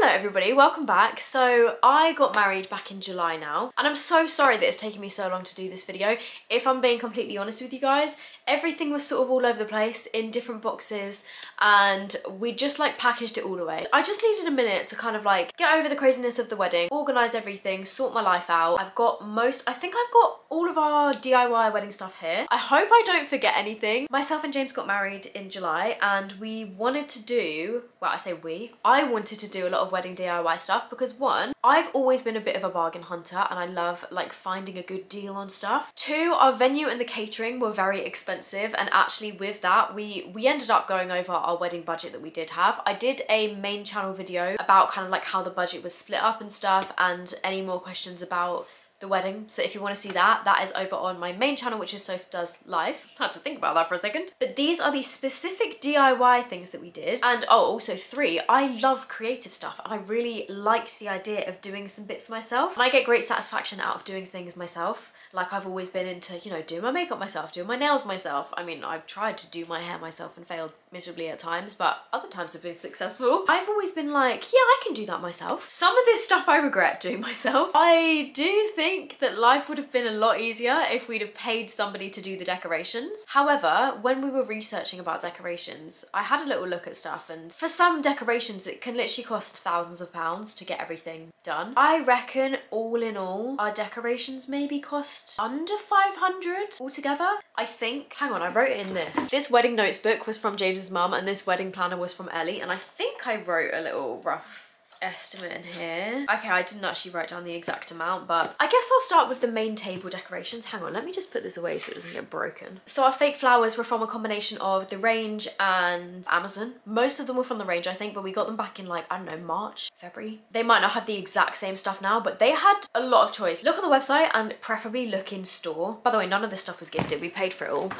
Hello everybody, welcome back. So I got married back in July now, and I'm so sorry that it's taken me so long to do this video. If I'm being completely honest with you guys, everything was sort of all over the place in different boxes and we just like packaged it all away. I just needed a minute to kind of like get over the craziness of the wedding, organise everything, sort my life out. I've got I think I've got all of our DIY wedding stuff here. I hope I don't forget anything. Myself and James got married in July and we wanted to do, well I say we, I wanted to do a lot of wedding DIY stuff because one, I've always been a bit of a bargain hunter and I love like finding a good deal on stuff. Two, our venue and the catering were very expensive, and actually with that we ended up going over our wedding budget that we did have. I did a main channel video about kind of like how the budget was split up and stuff, and any more questions about the wedding, so if you want to see that, that is over on my main channel, which is sophdoeslife. Had to think about that for a second. But these are the specific DIY things that we did. And oh, also three, I love creative stuff and I really liked the idea of doing some bits myself, and I get great satisfaction out of doing things myself. Like I've always been into, you know, doing my makeup myself, doing my nails myself. I mean, I've tried to do my hair myself and failed miserably at times, but other times have been successful. I've always been like, yeah, I can do that myself. Some of this stuff I regret doing myself. I do think that life would have been a lot easier if we'd have paid somebody to do the decorations. However, when we were researching about decorations, I had a little look at stuff, and for some decorations, it can literally cost thousands of pounds to get everything done. I reckon all in all, our decorations maybe cost under 500 altogether, I think. Hang on, I wrote it in this. This wedding notes book was from James's mum and this wedding planner was from Ellie, and I think I wrote a little rough estimate in here. Okay, I didn't actually write down the exact amount, but I guess I'll start with the main table decorations. Hang on, let me just put this away so it doesn't get broken. So our fake flowers were from a combination of The Range and Amazon. Most of them were from The Range, I think, but we got them back in like, I don't know, March, February. They might not have the exact same stuff now, but they had a lot of choice. Look on the website and preferably look in store. By the way, none of this stuff was gifted. We paid for it all.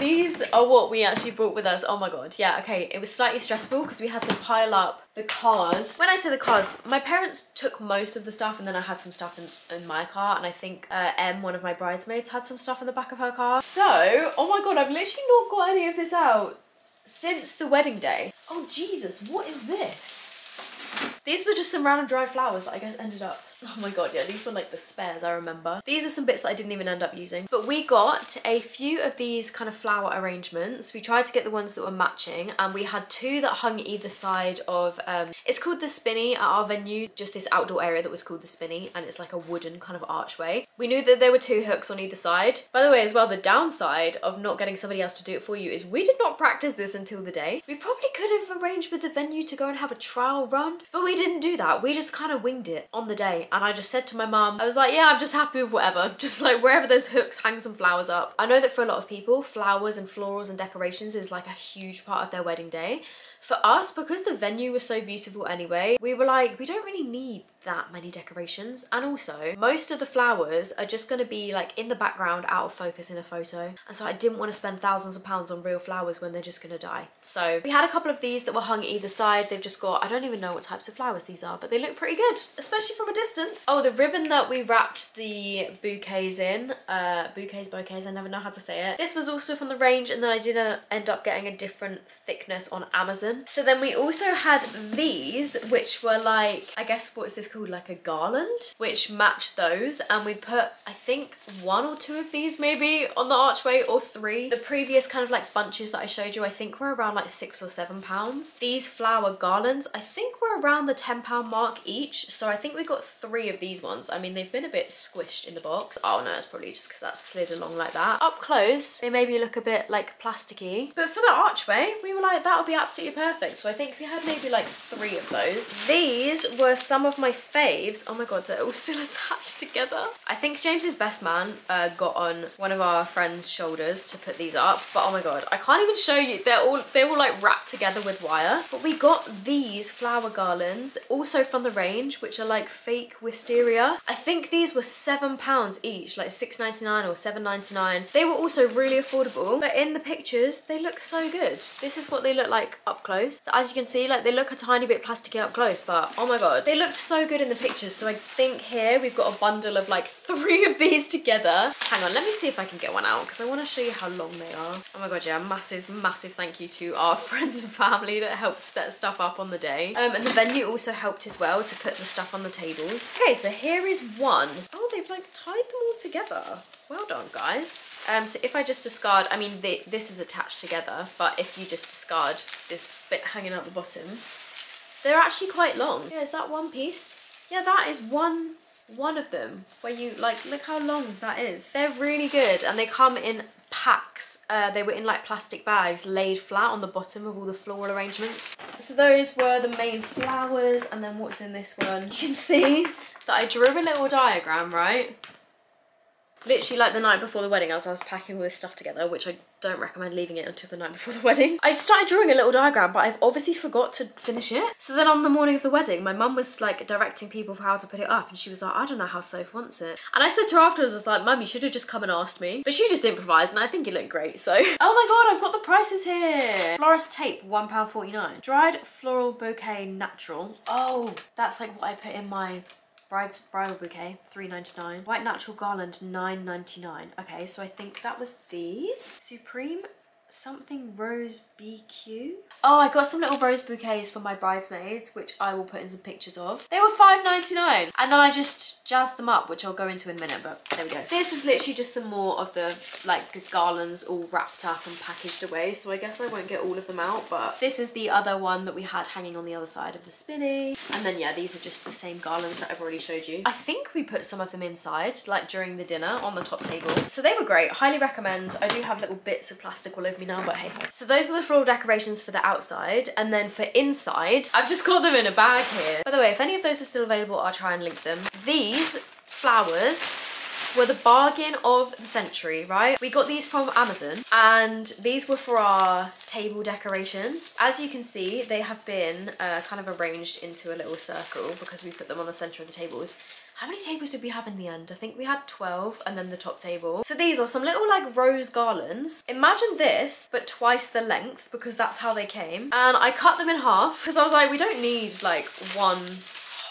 These are what we actually brought with us. Oh my God. Yeah, okay. It was slightly stressful because we had to pile up the cars. When I say the cars, my parents took most of the stuff, and then I had some stuff in my car, and I think Em, one of my bridesmaids, had some stuff in the back of her car. So, oh my God, I've literally not got any of this out since the wedding day. Oh Jesus, what is this? These were just some random dried flowers that I guess ended up. Oh my God, yeah, these were like the spares, I remember. These are some bits that I didn't even end up using. But we got a few of these kind of flower arrangements. We tried to get the ones that were matching, and we had two that hung either side of, it's called the Spinney at our venue, just this outdoor area that was called the Spinney, and it's like a wooden kind of archway. We knew that there were two hooks on either side. By the way, as well, the downside of not getting somebody else to do it for you is we did not practice this until the day. We probably could have arranged with the venue to go and have a trial run, but we didn't do that. We just kind of winged it on the day. And I just said to my mum, I was like, yeah, I'm just happy with whatever. Just like wherever there's hooks, hang some flowers up. I know that for a lot of people, flowers and florals and decorations is like a huge part of their wedding day. For us, because the venue was so beautiful anyway, we were like, we don't really need that many decorations, and also most of the flowers are just going to be like in the background, out of focus in a photo, and so I didn't want to spend thousands of pounds on real flowers when they're just going to die. So we had a couple of these that were hung either side. They've just got, I don't even know what types of flowers these are, but they look pretty good, especially from a distance. Oh, the ribbon that we wrapped the bouquets in, bouquets, I never know how to say it. This was also from The Range, and then I did end up getting a different thickness on Amazon. So then we also had these, which were like, I guess, what's this called, like a garland, which matched those, and we put, I think, one or two of these maybe on the archway, or three. The previous kind of like bunches that I showed you, I think were around like £6 or £7. These flower garlands, I think were around the £10 mark each, so I think we got three of these ones. I mean, they've been a bit squished in the box. Oh no, it's probably just because that slid along like that. Up close, they maybe look a bit like plasticky, but for the archway, we were like, that'll be absolutely perfect. So I think we had maybe like three of those. These were some of my faves. Oh my God, they're all still attached together. I think James's best man got on one of our friend's shoulders to put these up, but oh my God, I can't even show you. They were like wrapped together with wire. But we got these flower garlands also from The Range, which are like fake wisteria. I think these were £7 each, like £6.99 or £7.99. They were also really affordable, but in the pictures they look so good. This is what they look like up close. So as you can see, like, they look a tiny bit plasticky up close, but oh my god, they looked so good in the pictures. So I think here we've got a bundle of like 3 of these together. Hang on, let me see if I can get one out because I want to show you how long they are. Oh my god, yeah, massive thank you to our friends and family that helped set stuff up on the day. And the venue also helped as well to put the stuff on the tables. Okay, so here is one. Oh, they've like tied them all together. Well done, guys. So if I just discard, I mean, this is attached together, but if you just discard this bit hanging out the bottom, they're actually quite long. Yeah, is that one piece? Yeah, that is one of them where you, like, look how long that is. They're really good and they come in packs. They were in like plastic bags laid flat on the bottom of all the floral arrangements. So those were the main flowers, and then what's in this one? You can see that I drew a little diagram, right? Literally like the night before the wedding, as I was packing all this stuff together, which I don't recommend leaving it until the night before the wedding. I started drawing a little diagram, but I've obviously forgot to finish it. So then on the morning of the wedding, my mum was like directing people for how to put it up, and she was like, I don't know how Soph wants it. And I said to her afterwards, I was like, Mum, you should have just come and asked me. But she just improvised, and I think it looked great, so. Oh my god, I've got the prices here. Florist tape, £1.49. Dried floral bouquet natural. Oh, that's like what I put in my bridal bouquet, £3.99. White natural garland, £9.99. Okay, so I think that was these. Supreme something rose BQ. Oh, I got some little rose bouquets for my bridesmaids, which I will put in some pictures of. They were £5.99. And then I just jazzed them up, which I'll go into in a minute, but there we go. This is literally just some more of the, like, the garlands all wrapped up and packaged away. So I guess I won't get all of them out, but this is the other one that we had hanging on the other side of the spinny. And then, yeah, these are just the same garlands that I've already showed you. I think we put some of them inside, like during the dinner on the top table. So they were great, highly recommend. I do have little bits of plastic all over me now, but hey. So those were the floral decorations for the outside, and then for inside, I've just got them in a bag here. By the way, if any of those are still available, I'll try and link them. These flowers were the bargain of the century, right? We got these from Amazon, and these were for our table decorations. As you can see, they have been kind of arranged into a little circle because we put them on the center of the tables. How many tables did we have in the end? I think we had 12, and then the top table. So these are some little like rose garlands. Imagine this, but twice the length, because that's how they came. And I cut them in half because I was like, we don't need like one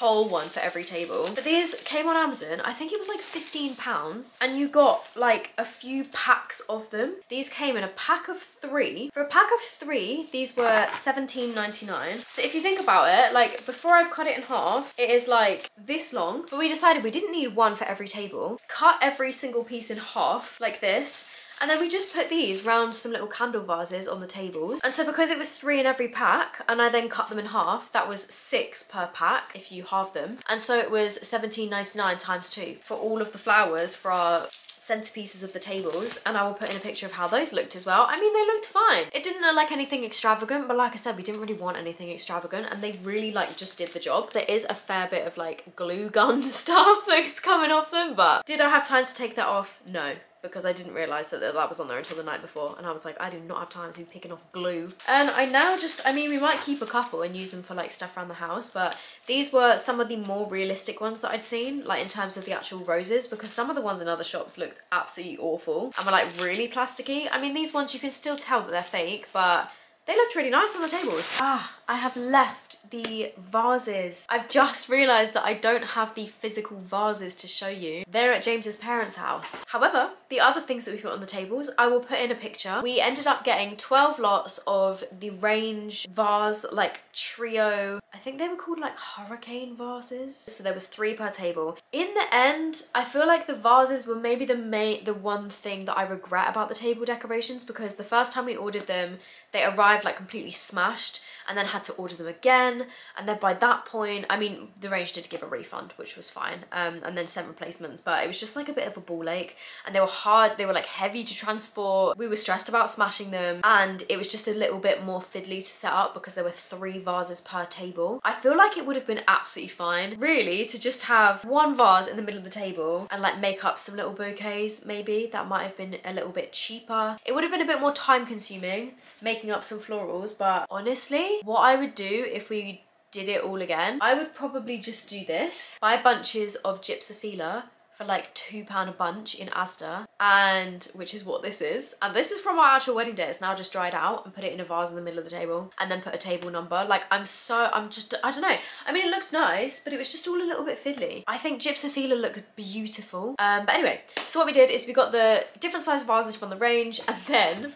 for every table. But these came on Amazon. I think it was like £15, and you got like a few packs of them. These came in a pack of 3. For a pack of 3, these were £17.99. So if you think about it, like before I've cut it in half, it is like this long, but we decided we didn't need one for every table. Cut every single piece in half like this, and then we just put these round some little candle vases on the tables. And so because it was 3 in every pack, and I then cut them in half, that was 6 per pack if you halve them. And so it was £17.99 times 2 for all of the flowers for our centerpieces of the tables, and I will put in a picture of how those looked as well. I mean, they looked fine. It didn't look like anything extravagant, but like I said, we didn't really want anything extravagant, and they really like just did the job. There is a fair bit of like glue gun stuff that's coming off them, but did I have time to take that off? No, because I didn't realise that that was on there until the night before, and I was like, I do not have time to be picking off glue. And I now just, I mean, we might keep a couple and use them for like stuff around the house, but these were some of the more realistic ones that I'd seen, like in terms of the actual roses, because some of the ones in other shops looked absolutely awful and were like really plasticky. I mean, these ones you can still tell that they're fake, but they looked really nice on the tables. Ah, I have left the vases. I've just realised that I don't have the physical vases to show you. They're at James's parents' house. However, the other things that we put on the tables, I will put in a picture. We ended up getting 12 lots of the Range vase, like trio. I think they were called like hurricane vases. So there was 3 per table. In the end, I feel like the vases were maybe the one thing that I regret about the table decorations, because the first time we ordered them, they arrived like completely smashed, and then had to order them again, and then by that point, I mean, the Range did give a refund, which was fine, and then sent replacements, but it was just like a bit of a ball ache, and they were hard, they were like heavy to transport, we were stressed about smashing them, and it was just a little bit more fiddly to set up because there were 3 vases per table. I feel like it would have been absolutely fine, really, to just have one vase in the middle of the table and like make up some little bouquets, maybe. That might have been a little bit cheaper. It would have been a bit more time consuming, making up some florals, but honestly, what I would do if we did it all again, I would probably just do this. Buy bunches of gypsophila for like £2 a bunch in Asda, and which is what this is. And this is from our actual wedding day. It's now just dried out, and put it in a vase in the middle of the table and then put a table number. Like I don't know. I mean, it looked nice, but it was just all a little bit fiddly. I think Gypsophila looked beautiful. But anyway, so what we did is we got the different size vases from The Range, and then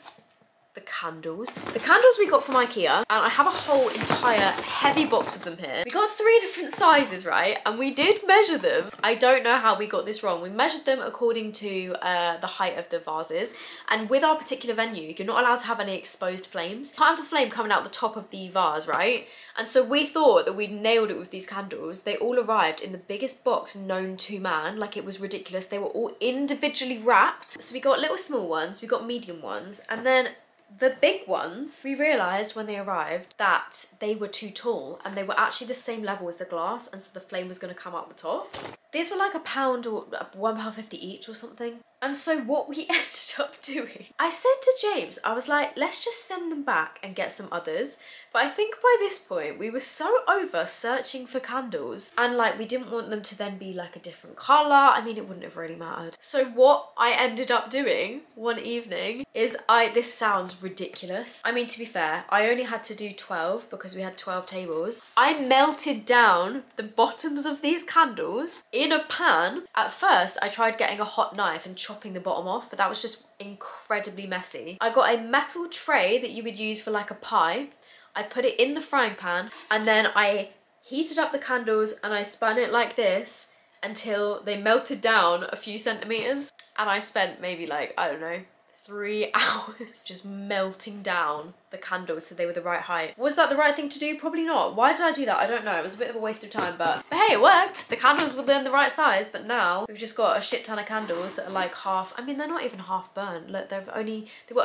the candles. The candles we got from Ikea, and I have a whole entire heavy box of them here. We got 3 different sizes, right? And we did measure them. I don't know how we got this wrong. We measured them according to the height of the vases. And with our particular venue, you're not allowed to have any exposed flames. You can't have the flame coming out the top of the vase, right? And so we thought that we'd nailed it with these candles. They all arrived in the biggest box known to man. Like, it was ridiculous. They were all individually wrapped. So we got little small ones, we got medium ones, and then the big ones, we realised when they arrived that they were too tall, and they were actually the same level as the glass, and so the flame was going to come out the top. These were like £1 or £1.50 each or something. And so what we ended up doing, I said to James, I was like, let's just send them back and get some others. But I think by this point, we were so over searching for candles, and like, we didn't want them to then be like a different colour. I mean, it wouldn't have really mattered. So what I ended up doing one evening is this sounds ridiculous. I mean, to be fair, I only had to do 12 because we had 12 tables. I melted down the bottoms of these candles in a pan. At first, I tried getting a hot knife and chopping the bottom off, but that was just incredibly messy. I got a metal tray that you would use for like a pie. I put it in the frying pan, and then I heated up the candles, and I spun it like this until they melted down a few centimeters. And I spent maybe like, I don't know, 3 hours just melting down the candles so they were the right height. Was that the right thing to do? Probably not. Why did I do that? I don't know. It was a bit of a waste of time, but hey, it worked. The candles were then the right size, but now we've just got a shit ton of candles that are like half, I mean, they're not even half burnt. Look, they were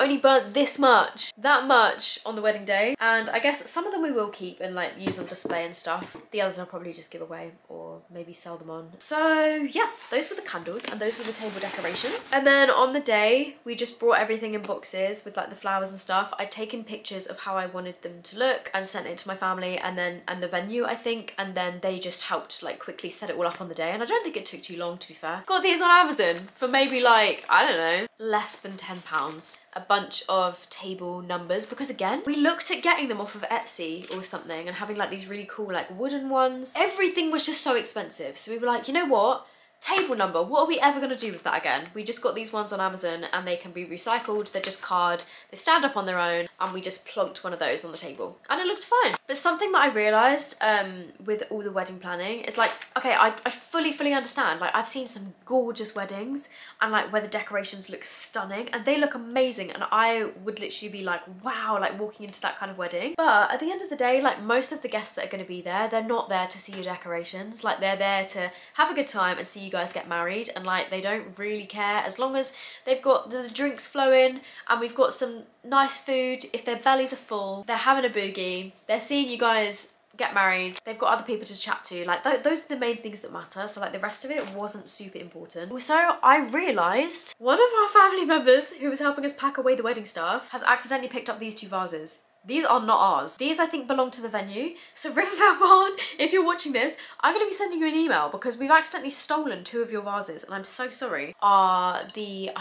only burnt this much, that much on the wedding day. And I guess some of them we will keep and like use on display and stuff. The others I'll probably just give away or maybe sell them on. So yeah, those were the candles and those were the table decorations. And then on the day, we just brought everything in boxes with like the flowers and stuff. I'd taken pictures of how I wanted them to look and sent it to my family and the venue, I think, and then they just helped like quickly set it all up on the day, and I don't think it took too long, to be fair. Got these on Amazon for maybe like, I don't know, less than £10. A bunch of table numbers, because again, we looked at getting them off of Etsy or something and having like these really cool like wooden ones. Everything was just so expensive, so we were like, you know what? Table number, what are we ever going to do with that again? We just got these ones on Amazon and they can be recycled. They're just card, they stand up on their own, and we just plonked one of those on the table and it looked fine. But something that I realised with all the wedding planning is like, okay, I fully understand. Like, I've seen some gorgeous weddings and like where the decorations look stunning and they look amazing, and I would literally be like, wow, like walking into that kind of wedding. But at the end of the day, like, most of the guests that are going to be there, they're not there to see your decorations. Like, they're there to have a good time and see you guys get married, and like, they don't really care as long as they've got the drinks flowing and we've got some nice food. If their bellies are full, they're having a boogie, they're seeing you guys get married, they've got other people to chat to. Like, those are the main things that matter. So like, the rest of it wasn't super important. Also, I realised one of our family members who was helping us pack away the wedding stuff has accidentally picked up these 2 vases. These are not ours. These, I think, belong to the venue. So Rivervale Barn, if you're watching this, I'm going to be sending you an email because we've accidentally stolen 2 of your vases, and I'm so sorry. I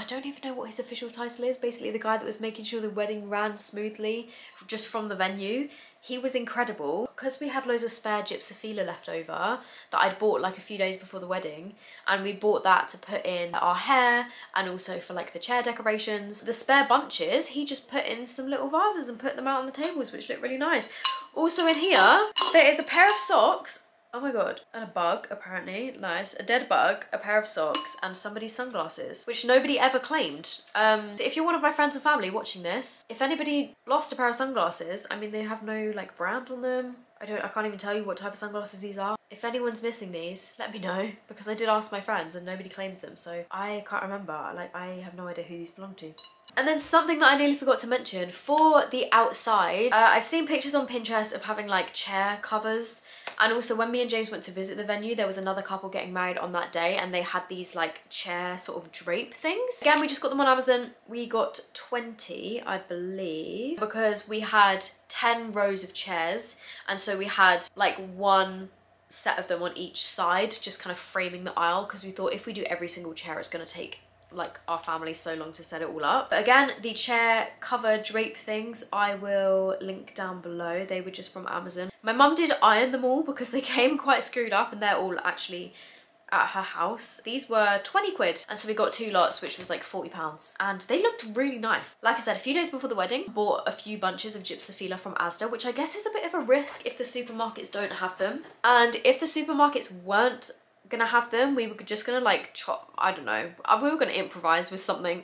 don't even know what his official title is, basically the guy that was making sure the wedding ran smoothly just from the venue. He was incredible. Because we had loads of spare Gypsophila left over that I'd bought like a few days before the wedding, and we bought that to put in our hair and also for like the chair decorations. The spare bunches, he just put in some little vases and put them out on the tables, which looked really nice. Also in here, there is a pair of socks. Oh my god, and a bug, apparently. Nice. A dead bug, a pair of socks, and somebody's sunglasses, which nobody ever claimed. If you're one of my friends and family watching this, if anybody lost a pair of sunglasses, I mean, they have no like brand on them. I can't even tell you what type of sunglasses these are. If anyone's missing these, let me know, because I did ask my friends and nobody claims them, so I can't remember. Like, I have no idea who these belong to. And then something that I nearly forgot to mention, for the outside, I've seen pictures on Pinterest of having like chair covers, and also when me and James went to visit the venue, there was another couple getting married on that day and they had these like chair sort of drape things. Again, we just got them on Amazon. We got 20, I believe, because we had 10 rows of chairs, and so we had like one set of them on each side, just kind of framing the aisle, because we thought if we do every single chair, it's going to take like our family so long to set it all up. But again, the chair cover drape things I will link down below. They were just from Amazon. My mum did iron them all because they came quite screwed up, and they're all actually at her house. These were 20 quid, and so we got two lots, which was like £40, and they looked really nice. Like I said, a few days before the wedding, bought a few bunches of gypsophila from Asda, which I guess is a bit of a risk if the supermarkets don't have them. And if the supermarkets weren't gonna have them, we were just gonna like chop, I don't know, we were gonna improvise with something.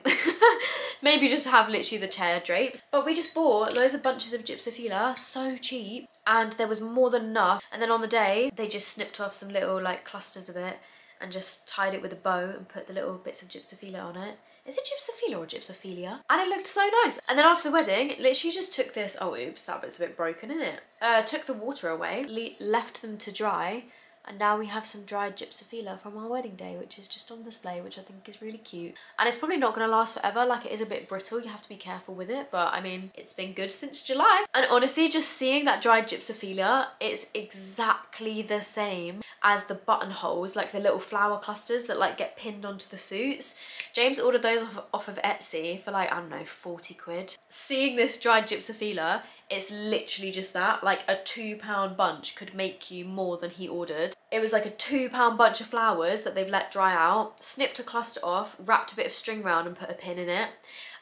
Maybe just have literally the chair drapes. But we just bought loads of bunches of gypsophila, so cheap, and there was more than enough. And then on the day, they just snipped off some little like clusters of it and just tied it with a bow and put the little bits of gypsophila on it. Is it gypsophila or gypsophilia? And it looked so nice. And then after the wedding, literally just took this, oh oops, that bit's a bit broken, isn't it? Took the water away, left them to dry, and now we have some dried gypsophila from our wedding day, which is just on display, which I think is really cute. And it's probably not going to last forever, like it is a bit brittle, you have to be careful with it, but I mean, it's been good since July. And honestly, just seeing that dried gypsophila, it's exactly the same as the buttonholes, like the little flower clusters that like get pinned onto the suits. James ordered those off of Etsy for like, I don't know, 40 quid. Seeing this dried gypsophila, it's literally just that, like a £2 bunch could make you more than he ordered. It was like a £2 bunch of flowers that they've let dry out, snipped a cluster off, wrapped a bit of string round and put a pin in it.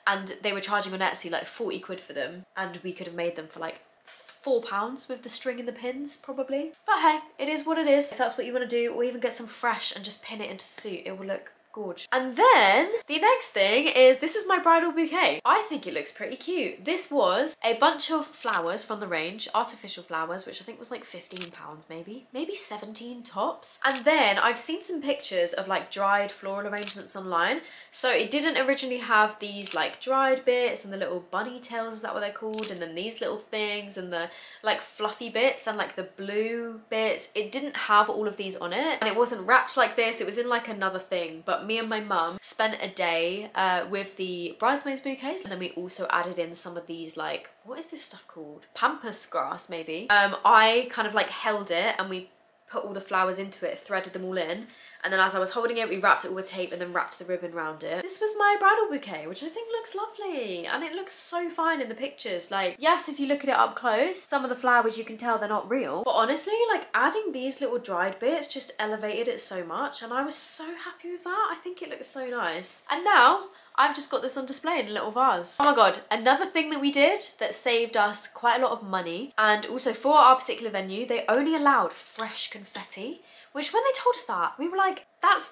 And they were charging on Etsy like 40 quid for them. And we could have made them for like £4 with the string and the pins probably. But hey, it is what it is. If that's what you want to do, or even get some fresh and just pin it into the suit, it will look gorge. And then the next thing is, this is my bridal bouquet. I think it looks pretty cute. This was a bunch of flowers from The Range, artificial flowers, which I think was like £15 maybe 17 tops. And then I'd seen some pictures of like dried floral arrangements online. So it didn't originally have these like dried bits and the little bunny tails, is that what they're called? And then these little things and the like fluffy bits and like the blue bits. It didn't have all of these on it, and it wasn't wrapped like this. It was in like another thing, but me and my mum spent a day with the bridesmaids bouquets, and then we also added in some of these like, what is this stuff called? Pampas grass maybe. I kind of like held it and we put all the flowers into it, threaded them all in, and then as I was holding it, we wrapped it all with tape and then wrapped the ribbon around it. This was my bridal bouquet, which I think looks lovely, and it looks so fine in the pictures. Like, yes, if you look at it up close, some of the flowers you can tell they're not real, but honestly, like adding these little dried bits just elevated it so much, and I was so happy with that. I think it looks so nice. And now I've just got this on display in a little vase. Oh my god, another thing that we did that saved us quite a lot of money, and also for our particular venue, they only allowed fresh confetti, which when they told us that, we were like, that's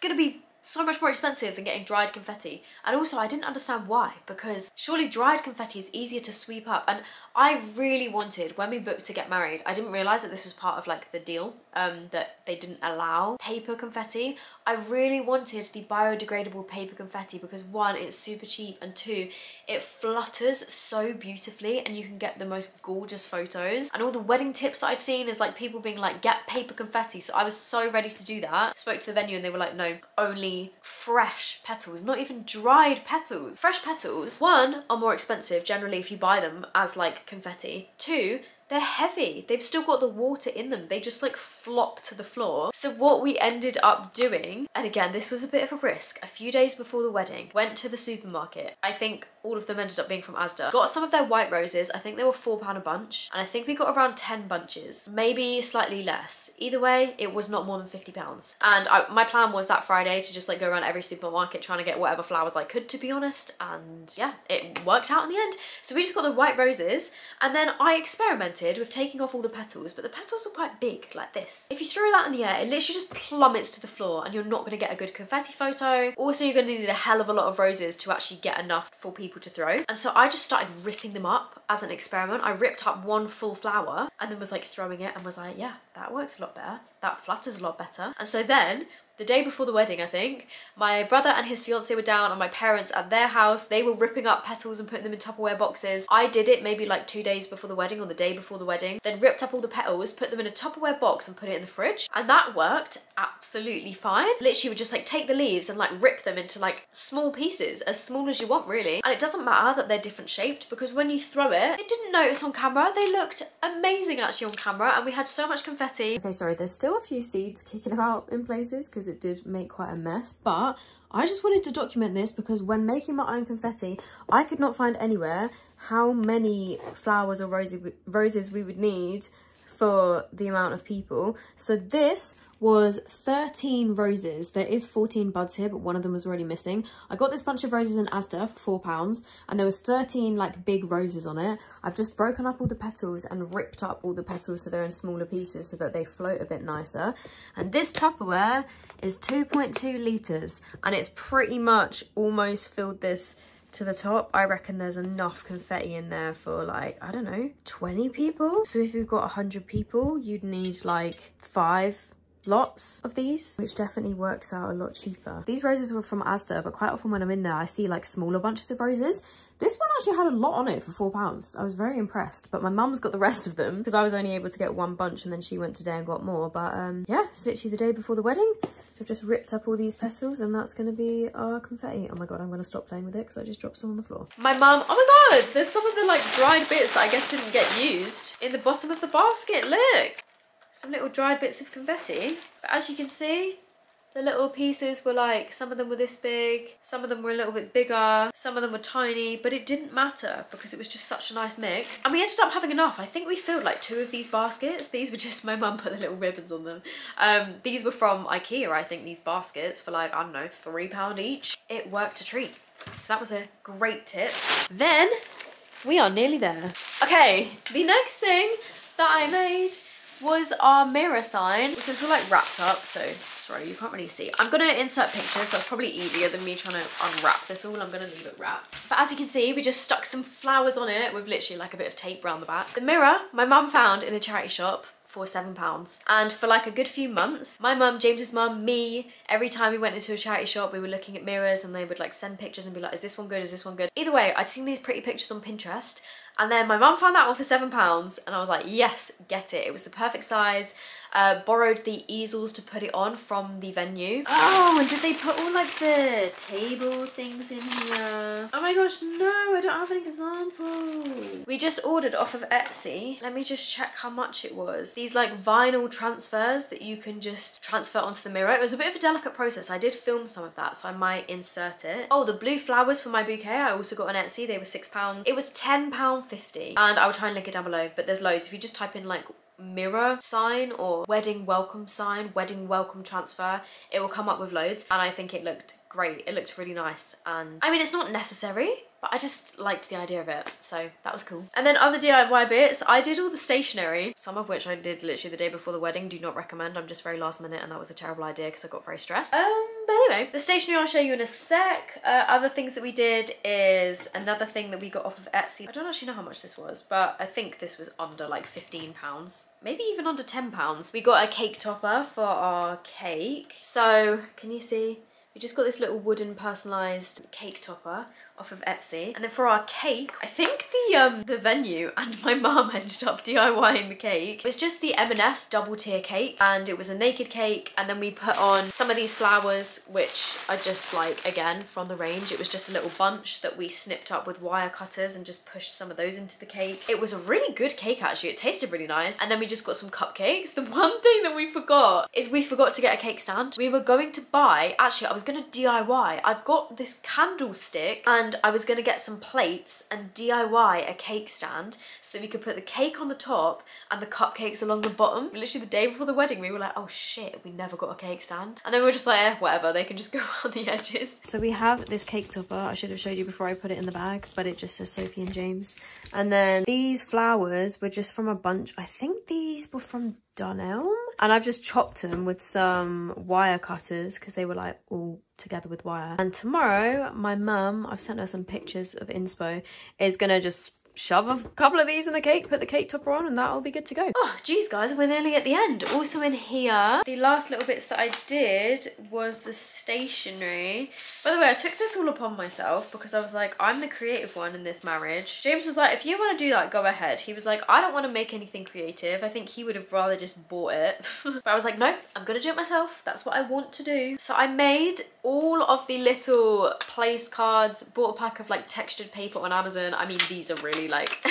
gonna be so much more expensive than getting dried confetti. And also I didn't understand why, because surely dried confetti is easier to sweep up. And I really wanted, when we booked to get married, I didn't realise that this was part of like the deal, that they didn't allow paper confetti. I really wanted the biodegradable paper confetti because one, it's super cheap, and two, it flutters so beautifully and you can get the most gorgeous photos. And all the wedding tips that I'd seen is like people being like, get paper confetti. So I was so ready to do that. Spoke to the venue and they were like, no, only fresh petals, not even dried petals. Fresh petals, one, are more expensive generally if you buy them as like confetti. Two, they're heavy. They've still got the water in them. They just like flop to the floor. So what we ended up doing, and again, this was a bit of a risk, a few days before the wedding, went to the supermarket. I think all of them ended up being from Asda. Got some of their white roses. I think they were £4 a bunch. And I think we got around 10 bunches, maybe slightly less. Either way, it was not more than £50. And my plan was that Friday to just like go around every supermarket trying to get whatever flowers I could, to be honest. And yeah, it worked out in the end. So we just got the white roses, and then I experimented with taking off all the petals, but the petals were quite big, like this. If you throw that in the air, it literally just plummets to the floor and you're not going to get a good confetti photo. Also, you're going to need a hell of a lot of roses to actually get enough for people to throw. And so I just started ripping them up as an experiment. I ripped up one full flower and then was like throwing it and was like, yeah, that works a lot better. That flutters a lot better. And so then the day before the wedding, I think, my brother and his fiance were down and my parents at their house. They were ripping up petals and putting them in Tupperware boxes. I did it maybe like 2 days before the wedding or the day before the wedding, then ripped up all the petals, put them in a Tupperware box and put it in the fridge. And that worked absolutely fine. Literally would just like take the leaves and like rip them into like small pieces, as small as you want really. And it doesn't matter that they're different shaped because when you throw it, it didn't notice on camera. They looked amazing actually on camera and we had so much confetti. Okay, sorry, there's still a few seeds kicking about in places because it did make quite a mess, but I just wanted to document this because when making my own confetti, I could not find anywhere how many flowers or roses we would need for the amount of people. So this was 13 roses. There is 14 buds here, but one of them was already missing. I got this bunch of roses in Asda for £4 and there was 13 like big roses on it. I've just broken up all the petals and ripped up all the petals so they're in smaller pieces so that they float a bit nicer. And this Tupperware is 2.2 litres and it's pretty much almost filled this to the top. I reckon there's enough confetti in there for like, I don't know, 20 people. So if you've got 100 people, you'd need like 5 lots of these, which definitely works out a lot cheaper. These roses were from Asda, but quite often when I'm in there, I see like smaller bunches of roses. This one actually had a lot on it for £4. I was very impressed, but my mum's got the rest of them because I was only able to get one bunch and then she went today and got more. But yeah, it's literally the day before the wedding. I've just ripped up all these petals and that's gonna be our confetti. Oh my God, I'm gonna stop playing with it because I just dropped some on the floor. My mum, oh my God, there's some of the like dried bits that I guess didn't get used in the bottom of the basket, look. Some little dried bits of confetti. But as you can see, the little pieces were like, some of them were this big, some of them were a little bit bigger, some of them were tiny, but it didn't matter because it was just such a nice mix. And we ended up having enough. I think we filled like 2 of these baskets. These were just, my mum put the little ribbons on them. These were from Ikea, I think, these baskets for like, I don't know, £3 each. It worked a treat. So that was a great tip. Then we are nearly there. Okay, the next thing that I made was our mirror sign, which is all like wrapped up, so sorry you can't really see. I'm gonna insert pictures, that's probably easier than me trying to unwrap this all. I'm gonna leave it wrapped, but as you can see we just stuck some flowers on it with literally like a bit of tape around the back. The mirror my mum found in a charity shop for £7, and for like a good few months, my mum, James's mum, me, every time we went into a charity shop we were looking at mirrors and they would like send pictures and be like, is this one good, is this one good? Either way, I'd seen these pretty pictures on Pinterest. And then my mum found that one for £7 and I was like, yes, get it. It was the perfect size. Borrowed the easels to put it on from the venue. Oh, and did they put all like the table things in here? Oh my gosh, no, I don't have an example. We just ordered off of Etsy. Let me just check how much it was. These like vinyl transfers that you can just transfer onto the mirror. It was a bit of a delicate process. I did film some of that, so I might insert it. Oh, the blue flowers for my bouquet, I also got on Etsy. They were £6. It was £10.50 and I'll try and link it down below, but there's loads. If you just type in like mirror sign or wedding welcome transfer, it will come up with loads. And I think it looked great, it looked really nice. And I mean, it's not necessary, but I just liked the idea of it, so that was cool. And then other DIY bits, I did all the stationery, some of which I did literally the day before the wedding. Do not recommend, I'm just very last minute and that was a terrible idea because I got very stressed. But anyway, the stationery I'll show you in a sec. Other things that we did is another thing that we got off of Etsy. I don't actually know how much this was, but I think this was under like £15, maybe even under £10. We got a cake topper for our cake. So can you see? We just got this little wooden personalised cake topper off of Etsy. And then for our cake, I think the venue and my mum ended up DIYing the cake. It was just the M&S double tier cake and it was a naked cake, and then we put on some of these flowers which are just like, again, from The Range. It was just a little bunch that we snipped up with wire cutters and just pushed some of those into the cake. It was a really good cake actually, it tasted really nice. And then we just got some cupcakes. The one thing that we forgot is we forgot to get a cake stand. We were going to buy, actually I was gonna DIY, I've got this candlestick and I was gonna get some plates and DIY a cake stand so that we could put the cake on the top and the cupcakes along the bottom. Literally the day before the wedding, we were like, oh shit, we never got a cake stand. And then we were just like, eh, whatever, they can just go around the edges. So we have this cake topper, I should have showed you before I put it in the bag, but it just says Sophie and James. And then these flowers were just from a bunch, I think these were from Dunelm. And I've just chopped them with some wire cutters because they were like all together with wire. And tomorrow my mum, I've sent her some pictures of inspo, is gonna just shove a couple of these in the cake, put the cake topper on, and that'll be good to go. Oh, geez, guys, we're nearly at the end. Also in here, the last little bits that I did was the stationery. By the way, I took this all upon myself because I was like, I'm the creative one in this marriage. James was like, if you want to do that, go ahead. He was like, I don't want to make anything creative. I think he would have rather just bought it. But I was like, no, I'm going to do it myself. That's what I want to do. So I made all of the little place cards, bought a pack of like textured paper on Amazon. I mean, these are really like,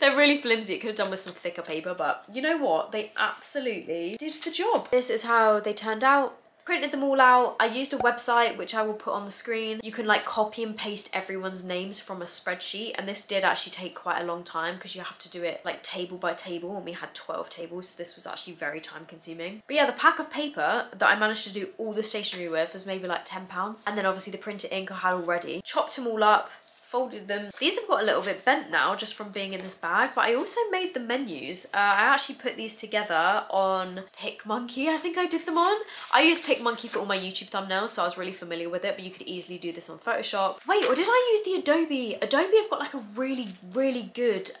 they're really flimsy. It could have done with some thicker paper, but you know what? They absolutely did the job. This is how they turned out. Printed them all out. I used a website, which I will put on the screen. You can like copy and paste everyone's names from a spreadsheet. And this did actually take quite a long time because you have to do it like table by table. And we had 12 tables. So this was actually very time consuming. But yeah, the pack of paper that I managed to do all the stationery with was maybe like £10. And then obviously the printed ink I had already. Chopped them all up. Folded them. These have got a little bit bent now just from being in this bag, but I also made the menus. I actually put these together on PicMonkey, I think I did them on. I use PicMonkey for all my YouTube thumbnails, so I was really familiar with it, but you could easily do this on Photoshop. Wait, or did I use the Adobe? Adobe have got like a really, really good,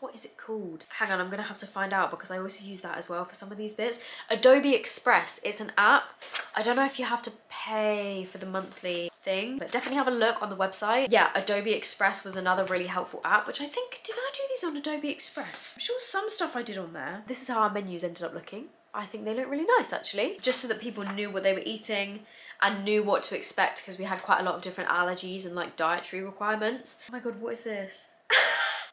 what is it called? Hang on, I'm gonna have to find out because I also use that as well for some of these bits. Adobe Express, it's an app. I don't know if you have to pay for the monthly thing, but definitely have a look on the website. Yeah, Adobe Express was another really helpful app, which I think, did I do these on Adobe Express? I'm sure some stuff I did on there. This is how our menus ended up looking. I think they look really nice actually, just so that people knew what they were eating and knew what to expect because we had quite a lot of different allergies and like dietary requirements. Oh my God, what is this?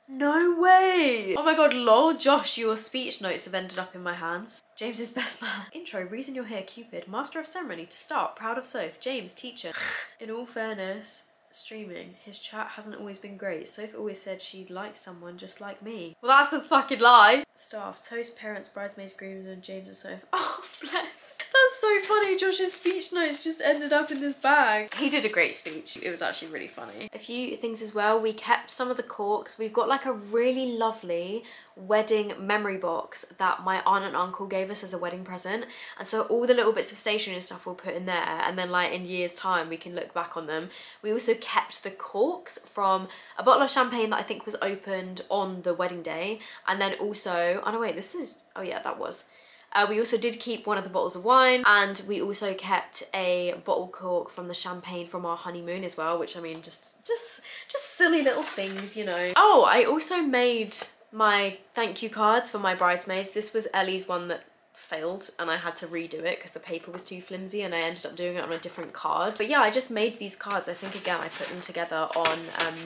No way! Oh my God, lol, Josh, your speech notes have ended up in my hands. James's best man. Intro, reason you're here, Cupid. Master of ceremony, to start, proud of Soph. James, teacher. In all fairness, streaming, his chat hasn't always been great. Soph always said she'd like someone just like me. Well, that's a fucking lie. Staff, toast, parents, bridesmaids, grooms, and James and Soph. Oh, bless. That's so funny, Josh's speech notes just ended up in this bag. He did a great speech. It was actually really funny. A few things as well, we kept some of the corks. We've got like a really lovely wedding memory box that my aunt and uncle gave us as a wedding present. And so all the little bits of stationery and stuff we'll put in there. And then like in years time, we can look back on them. We also kept the corks from a bottle of champagne that I think was opened on the wedding day. And then also, oh no wait, this is, oh yeah, that was. We also did keep one of the bottles of wine, and we also kept a bottle cork from the champagne from our honeymoon as well, which I mean, just silly little things, you know. Oh, I also made my thank you cards for my bridesmaids. This was Ellie's one that failed and I had to redo it because the paper was too flimsy and I ended up doing it on a different card. But yeah, I just made these cards. I think again, I put them together on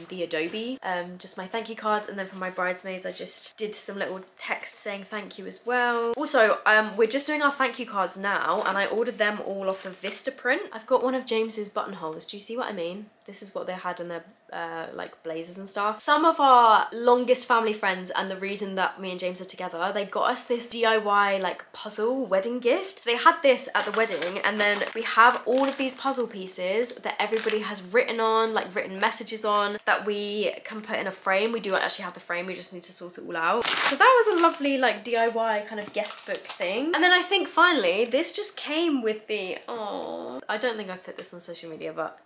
the Adobe, just my thank you cards. And then for my bridesmaids, I just did some little text saying thank you as well. Also, we're just doing our thank you cards now and I ordered them all off of Vistaprint. I've got one of James's buttonholes. Do you see what I mean? This is what they had in their like blazers and stuff. Some of our longest family friends, and the reason that me and James are together, they got us this DIY like puzzle wedding gift. So they had this at the wedding, and then we have all of these puzzle pieces that everybody has written on, like written messages on, that we can put in a frame. We do actually have the frame, we just need to sort it all out. So that was a lovely like DIY kind of guest book thing. And then I think finally this just came with the, oh, I don't think I put this on social media, but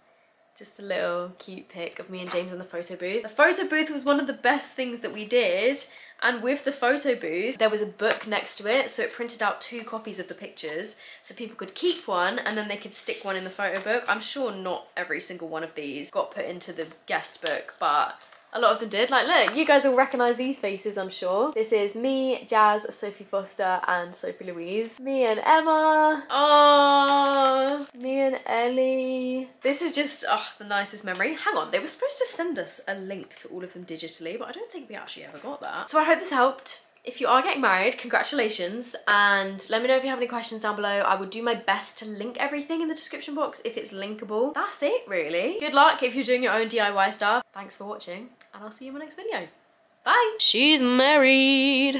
just a little cute pic of me and James in the photo booth. The photo booth was one of the best things that we did. And with the photo booth, there was a book next to it. So it printed out 2 copies of the pictures. So people could keep one and then they could stick one in the photo book. I'm sure not every single one of these got put into the guest book, but a lot of them did. Like, look, you guys will recognize these faces, I'm sure. This is me, Jazz, Sophie Foster, and Sophie Louise. Me and Emma. Oh, me and Ellie. This is just, oh, the nicest memory. Hang on, they were supposed to send us a link to all of them digitally, but I don't think we actually ever got that. So I hope this helped. If you are getting married, congratulations, and let me know if you have any questions down below. I will do my best to link everything in the description box if it's linkable. That's it, really. Good luck if you're doing your own DIY stuff. Thanks for watching, and I'll see you in my next video. Bye. She's married.